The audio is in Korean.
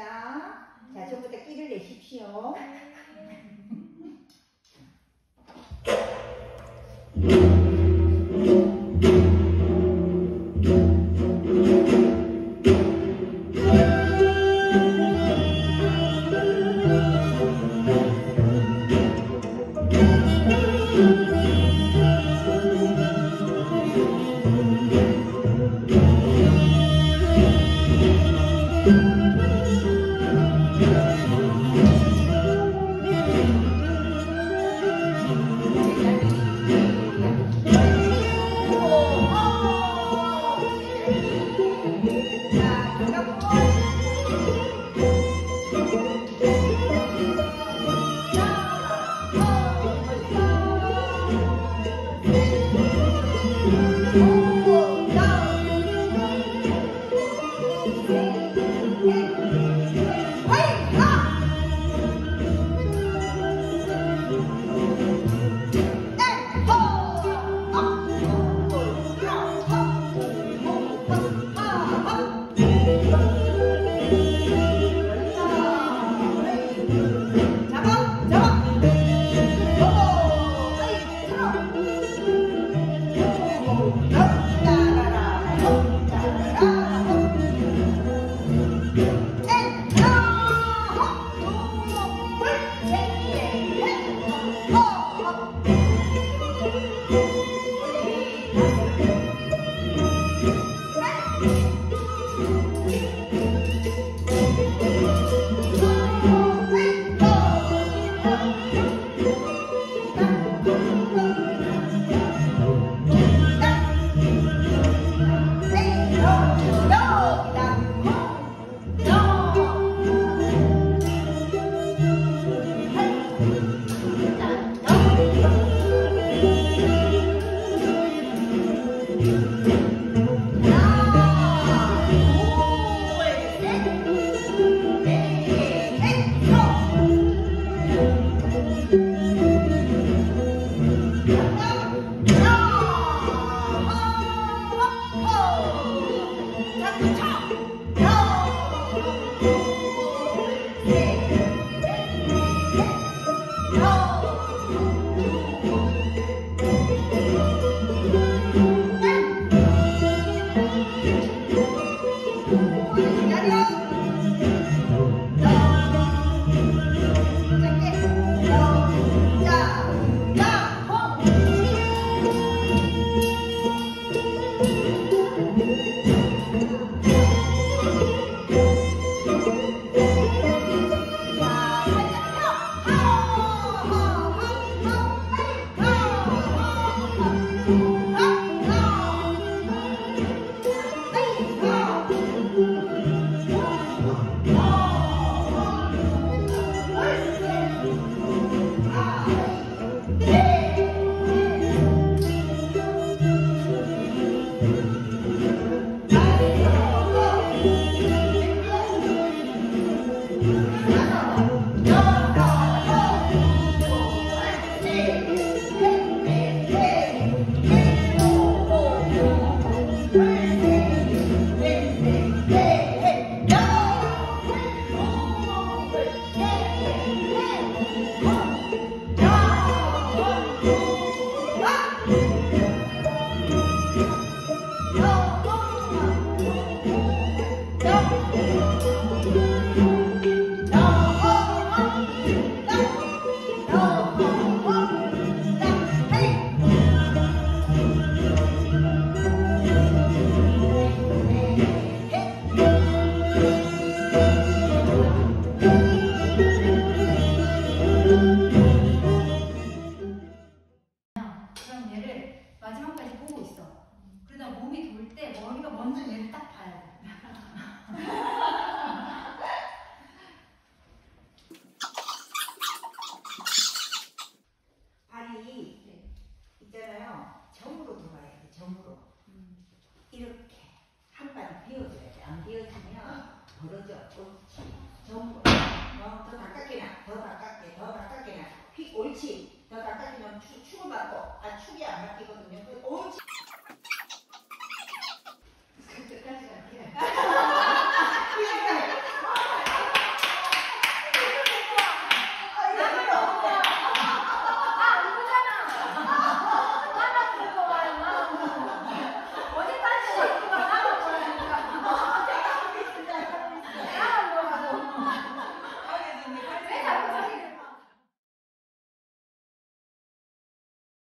합니다. 자, 전부 다 끼를 내십시오. 옳지. 너 가깝게 면 축을 받고, 아, 축이 안 바뀌거든요. 옳지.